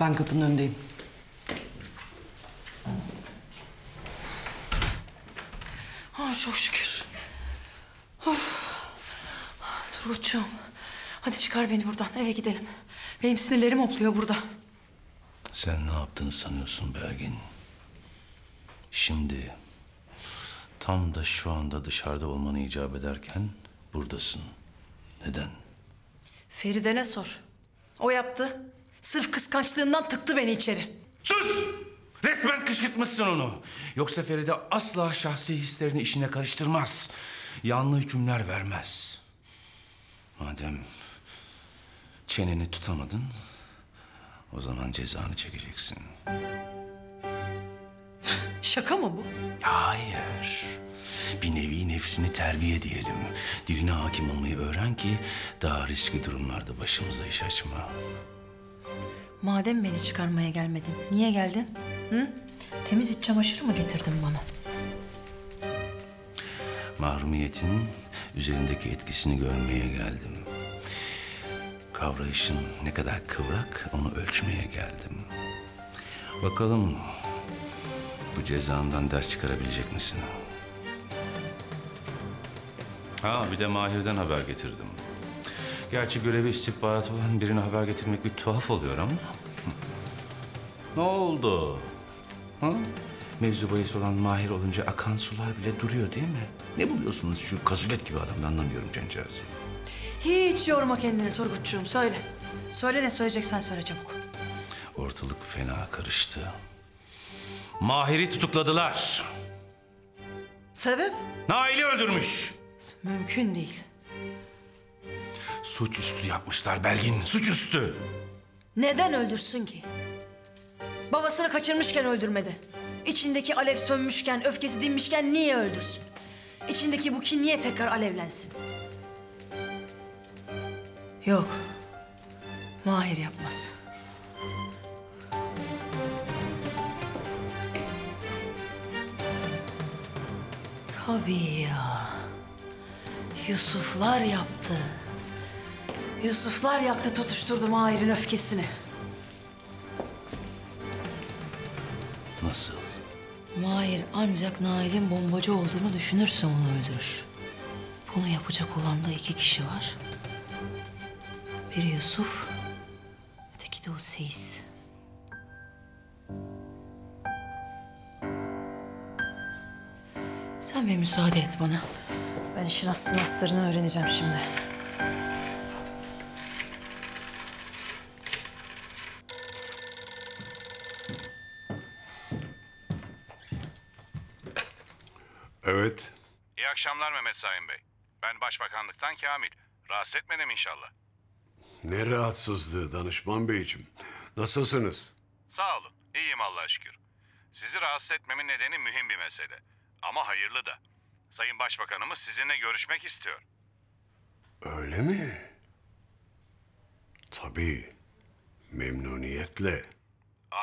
Ben kapının önündeyim. Ah, çok şükür. Turgutcuğum, hadi çıkar beni buradan, eve gidelim. Benim sinirlerim hopluyor burada. Sen ne yaptığını sanıyorsun Belgin? Şimdi tam da şu anda dışarıda olmanı icap ederken buradasın. Neden? Feride ne sor? O yaptı. Sırf kıskançlığından tıktı beni içeri. Sus! Resmen kışkırtmışsın onu. Yoksa Feride asla şahsi hislerini işine karıştırmaz. Yanlış hükümler vermez. Madem çeneni tutamadın, o zaman cezanı çekeceksin. Şaka mı bu? Hayır. Bir nevi nefsini terbiye diyelim. Diline hakim olmayı öğren ki daha riskli durumlarda başımıza iş açma. Madem beni çıkarmaya gelmedin, niye geldin? Hı? Temiz iç çamaşırı mı getirdin bana? Mahrumiyetin üzerindeki etkisini görmeye geldim. Kavrayışın ne kadar kıvrak, onu ölçmeye geldim. Bakalım bu cezandan ders çıkarabilecek misin? Ha, bir de Mahir'den haber getirdim. Gerçi görevi istihbarat olan birine haber getirmek bir tuhaf oluyor ama... Ne oldu? Ha? Mevzu bahis olan Mahir olunca akan sular bile duruyor değil mi? Ne buluyorsunuz şu kazulet gibi adamdan, anlamıyorum cancağızım. Hiç yorma kendini Turgutcuğum, söyle. Söyle, ne söyleyeceksen söyle çabuk. Ortalık fena karıştı. Mahir'i tutukladılar. Sebep? Nail'i öldürmüş. Mümkün değil. Suçüstü yapmışlar Belgin, suçüstü. Neden öldürsün ki? Babasını kaçırmışken öldürmedi. İçindeki alev sönmüşken, öfkesi dinmişken niye öldürsün? İçindeki bu kin niye tekrar alevlensin? Yok, Mahir yapmaz. Tabii ya, Yusuflar yaptı. Yusuflar yaptı, tutuşturdu Mahir'in öfkesini. Nasıl? Mahir ancak Nail'in bombacı olduğunu düşünürse onu öldürür. Bunu yapacak olan da iki kişi var. Biri Yusuf, öteki de o Seyis. Sen bir müsaade et bana. Ben işin aslını astarını öğreneceğim şimdi. Evet. İyi akşamlar Mehmet Saim Bey. Ben Başbakanlıktan Kamil. Rahatsız etmedim inşallah. Ne rahatsızlığı danışman beyciğim. Nasılsınız? Sağ olun. İyiyim Allah'a şükür. Sizi rahatsız etmemin nedeni mühim bir mesele. Ama hayırlı da. Sayın Başbakanımız sizinle görüşmek istiyor. Öyle mi? Tabii. Memnuniyetle.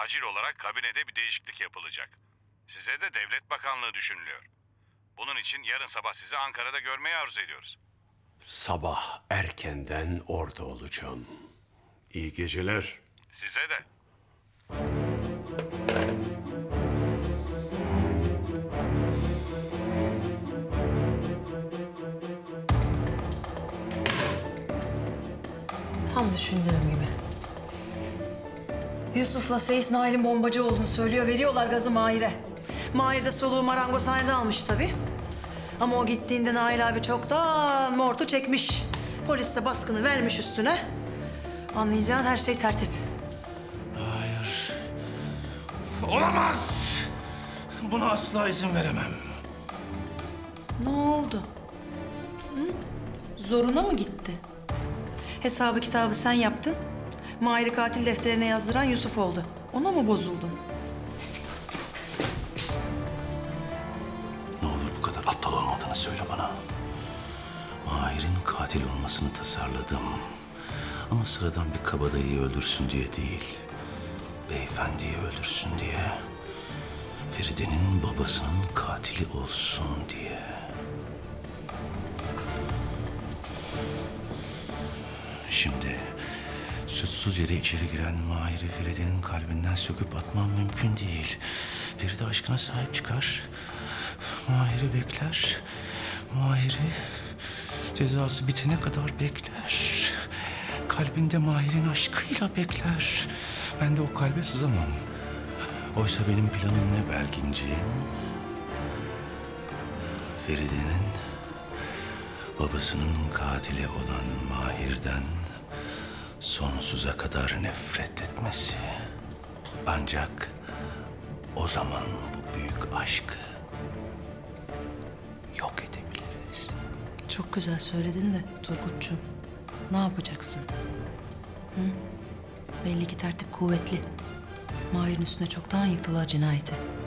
Acil olarak kabinede bir değişiklik yapılacak. Size de Devlet Bakanlığı düşünülüyor. Bunun için yarın sabah sizi Ankara'da görmeyi arzu ediyoruz. Sabah erkenden orada olacağım. İyi geceler. Size de. Tam düşündüğüm gibi. Yusuf'la Seyis Nail'in bombacı olduğunu söylüyor. Veriyorlar gazı Mahir'e. Mahir de soluğu marangozhaneden almış tabii. Ama o gittiğinde Nail abi çoktan mortu çekmiş. Polis de baskını vermiş üstüne. Anlayacağın her şey tertip. Hayır. Olamaz! Buna asla izin veremem. Ne oldu? Hı? Zoruna mı gitti? Hesabı kitabı sen yaptın. Mahir'i katil defterine yazdıran Yusuf oldu. Ona mı bozuldun? Söyle bana. Mahir'in katil olmasını tasarladım. Ama sıradan bir kabadayıyı öldürsün diye değil, beyefendiyi öldürsün diye. Feride'nin babasının katili olsun diye. şimdi. Suçsuz yere içeri giren Mahir'i Feride'nin kalbinden söküp atmam mümkün değil. Feride aşkına sahip çıkar. Mahir'i bekler. Mahir'i cezası bitene kadar bekler. Kalbinde Mahir'in aşkıyla bekler. Ben de o kalbe sızamam. Oysa benim planım ne belginciğim? Feride'nin babasının katili olan Mahir'den sonsuza kadar nefret etmesi. Ancak o zaman bu büyük aşkı yok edebiliriz. Çok güzel söyledin de Turgutcuğum. Ne yapacaksın? Hı? Belli ki tertip kuvvetli. Mahir'in üstüne çoktan yıktılar cinayeti.